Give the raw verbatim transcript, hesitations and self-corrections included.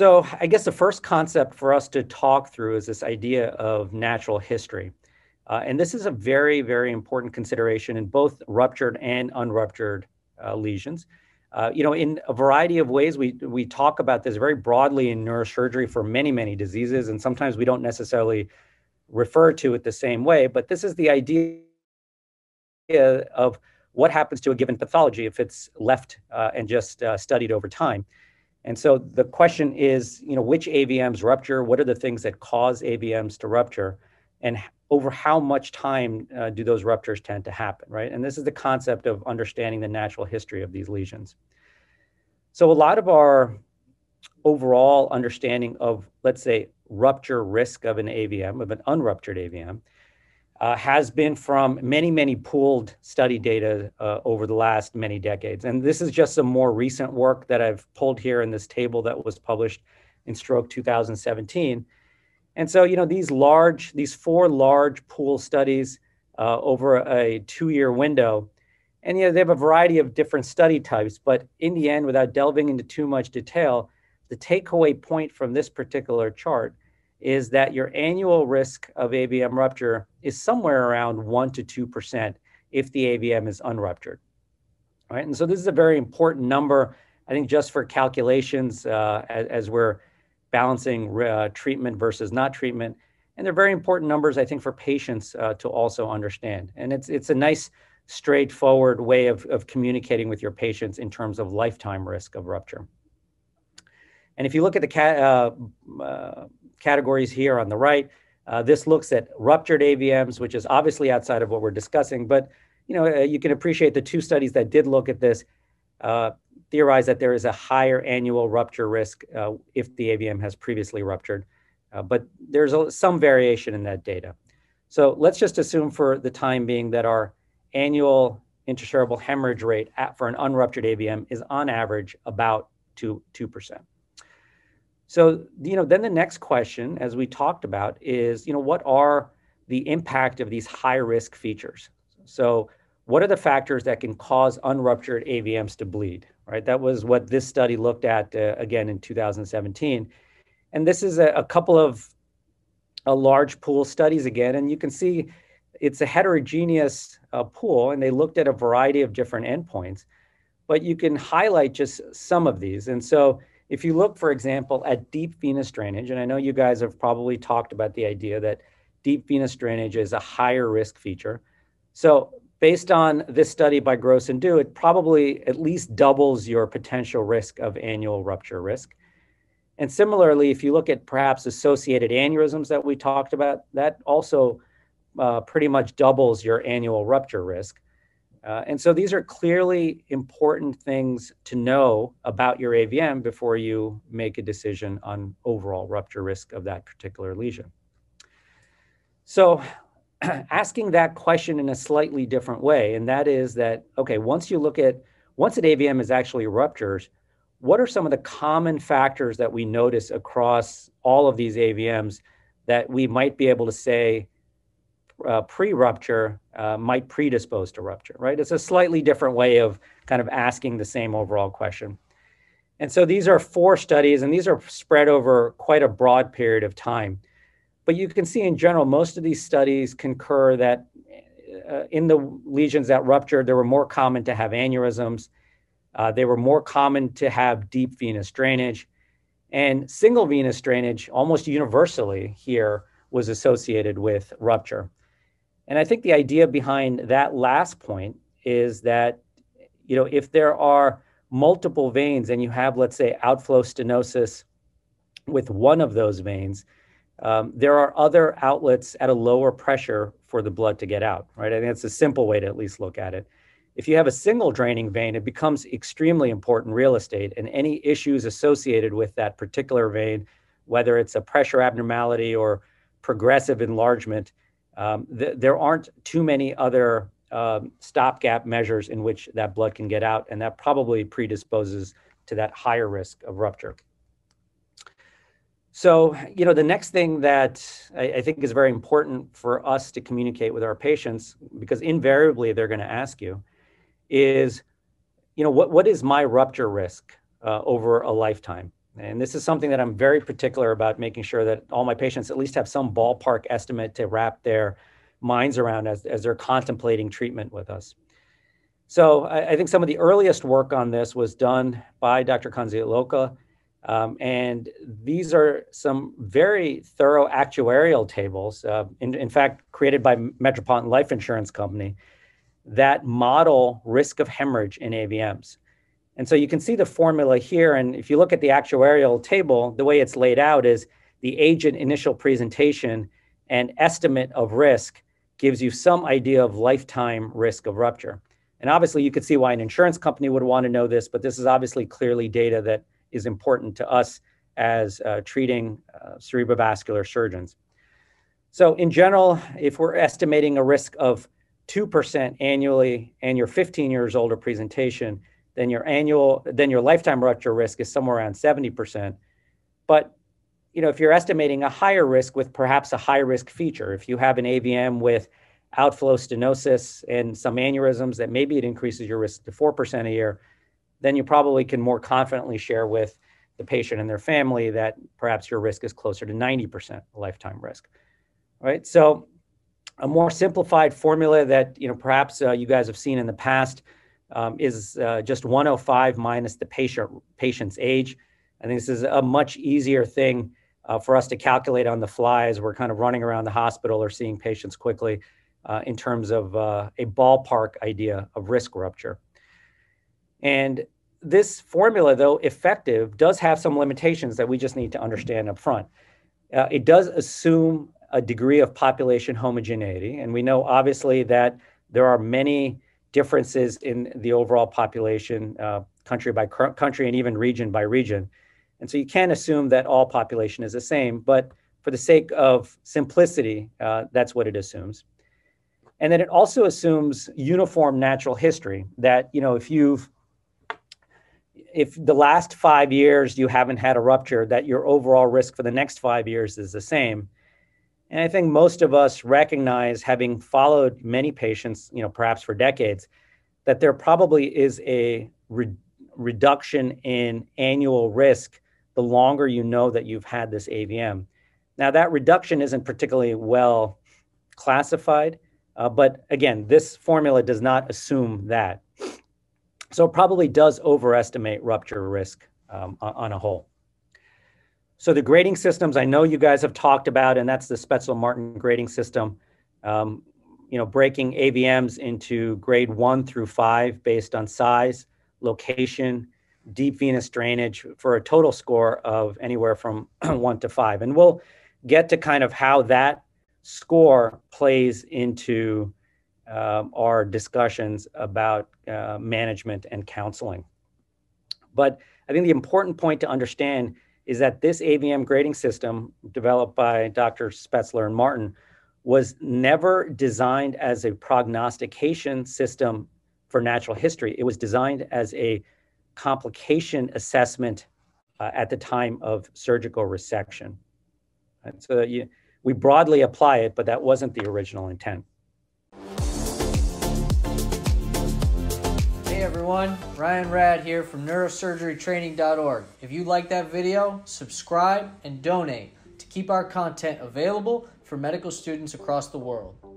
So I guess the first concept for us to talk through is this idea of natural history. Uh, and this is a very, very important consideration in both ruptured and unruptured uh, lesions. Uh, you know, in a variety of ways, we, we talk about this very broadly in neurosurgery for many, many diseases, and sometimes we don't necessarily refer to it the same way, but this is the idea of what happens to a given pathology if it's left uh, and just uh, studied over time. And so the question is, you know, which A V Ms rupture? What are the things that cause A V Ms to rupture? And over how much time uh, do those ruptures tend to happen, right? And this is the concept of understanding the natural history of these lesions. So a lot of our overall understanding of, let's say, rupture risk of an A V M, of an unruptured A V M, uh, has been from many, many pooled study data uh, over the last many decades. And this is just some more recent work that I've pulled here in this table that was published in Stroke two thousand seventeen. And so, you know, these large, these four large pool studies uh, over a two-year window, and, you know, they have a variety of different study types, but in the end, without delving into too much detail, the takeaway point from this particular chart is that your annual risk of A V M rupture is somewhere around one to two percent if the A V M is unruptured, all right? And so this is a very important number, I think, just for calculations uh, as, as we're balancing uh, treatment versus not treatment. And they're very important numbers, I think, for patients uh, to also understand. And it's it's a nice, straightforward way of, of communicating with your patients in terms of lifetime risk of rupture. And if you look at the cat, uh, uh, categories here on the right, uh, this looks at ruptured A V Ms, which is obviously outside of what we're discussing. But you know, uh, you can appreciate the two studies that did look at this uh, theorize that there is a higher annual rupture risk uh, if the A V M has previously ruptured, uh, but there's a, some variation in that data. So let's just assume for the time being that our annual intracerebral hemorrhage rate at, for an unruptured A V M is on average about two, two percent. So, you know, then the next question, as we talked about, is, you know, what are the impact of these high risk features? So what are the factors that can cause unruptured A V Ms to bleed, right? That was what this study looked at, uh, again, in two thousand seventeen. And this is a, a couple of a large pool studies again, and you can see it's a heterogeneous uh, pool, and they looked at a variety of different endpoints, but you can highlight just some of these. And so if you look, for example, at deep venous drainage, and I know you guys have probably talked about the idea that deep venous drainage is a higher risk feature. So based on this study by Gross and Dew, it probably at least doubles your potential risk of annual rupture risk. And similarly, if you look at perhaps associated aneurysms that we talked about, that also uh, pretty much doubles your annual rupture risk. Uh, and so these are clearly important things to know about your A V M before you make a decision on overall rupture risk of that particular lesion. So asking that question in a slightly different way, and that is that, okay, once you look at, once an A V M is actually ruptures, what are some of the common factors that we notice across all of these A V Ms that we might be able to say uh, pre-rupture uh, might predispose to rupture, right? It's a slightly different way of kind of asking the same overall question. And so these are four studies, and these are spread over quite a broad period of time. But you can see in general, most of these studies concur that uh, in the lesions that ruptured, they were more common to have aneurysms. Uh, they were more common to have deep venous drainage. And single venous drainage almost universally here was associated with rupture. And I think the idea behind that last point is that, you know, if there are multiple veins and you have, let's say, outflow stenosis with one of those veins, Um, there are other outlets at a lower pressure for the blood to get out, right? I think that's a simple way to at least look at it. If you have a single draining vein, it becomes extremely important real estate, and any issues associated with that particular vein, whether it's a pressure abnormality or progressive enlargement, um, th- there aren't too many other um, stopgap measures in which that blood can get out, and that probably predisposes to that higher risk of rupture. So, you know, the next thing that I, I think is very important for us to communicate with our patients, because invariably they're going to ask you, is, you know, what, what is my rupture risk uh, over a lifetime? And this is something that I'm very particular about, making sure that all my patients at least have some ballpark estimate to wrap their minds around as, as they're contemplating treatment with us. So I, I think some of the earliest work on this was done by Doctor Kanzi-Eloka. Um, and these are some very thorough actuarial tables, uh, in, in fact, created by Metropolitan Life Insurance Company, that model risk of hemorrhage in A V Ms. And so you can see the formula here. And if you look at the actuarial table, the way it's laid out is the agent initial presentation and estimate of risk gives you some idea of lifetime risk of rupture. And obviously you could see why an insurance company would want to know this, but this is obviously clearly data that is important to us as uh, treating uh, cerebrovascular surgeons. So in general, if we're estimating a risk of two percent annually and you're fifteen years old or presentation, then your annual, then your lifetime rupture risk is somewhere around seventy percent. But you know, if you're estimating a higher risk with perhaps a high risk feature, if you have an A V M with outflow stenosis and some aneurysms, that maybe it increases your risk to four percent a year, then you probably can more confidently share with the patient and their family that perhaps your risk is closer to ninety percent lifetime risk. All right, so a more simplified formula that you know perhaps uh, you guys have seen in the past um, is uh, just one oh five minus the patient patient's age. I think this is a much easier thing uh, for us to calculate on the fly as we're kind of running around the hospital or seeing patients quickly uh, in terms of uh, a ballpark idea of risk rupture. And this formula, though effective, does have some limitations that we just need to understand up front. Uh, it does assume a degree of population homogeneity. And we know obviously that there are many differences in the overall population, uh, country by country and even region by region. And so you can't assume that all population is the same, but for the sake of simplicity, uh, that's what it assumes. And then it also assumes uniform natural history that, you know, if you've If the last five years you haven't had a rupture, that your overall risk for the next five years is the same. And I think most of us recognize, having followed many patients, you know, perhaps for decades, that there probably is a re- reduction in annual risk the longer you know that you've had this A V M. Now, that reduction isn't particularly well classified, uh, but again, this formula does not assume that. So it probably does overestimate rupture risk um, on a whole. So the grading systems, I know you guys have talked about, and that's the Spetzler-Martin grading system, um, you know, breaking A V Ms into grade one through five based on size, location, deep venous drainage for a total score of anywhere from one to five. And we'll get to kind of how that score plays into Um, our discussions about uh, management and counseling. But I think the important point to understand is that this A V M grading system developed by Doctor Spetzler and Martin was never designed as a prognostication system for natural history. It was designed as a complication assessment uh, at the time of surgical resection. And so you, we broadly apply it, but that wasn't the original intent. Hey everyone, Ryan Rad here from neurosurgery training dot org. If you like that video, subscribe and donate to keep our content available for medical students across the world.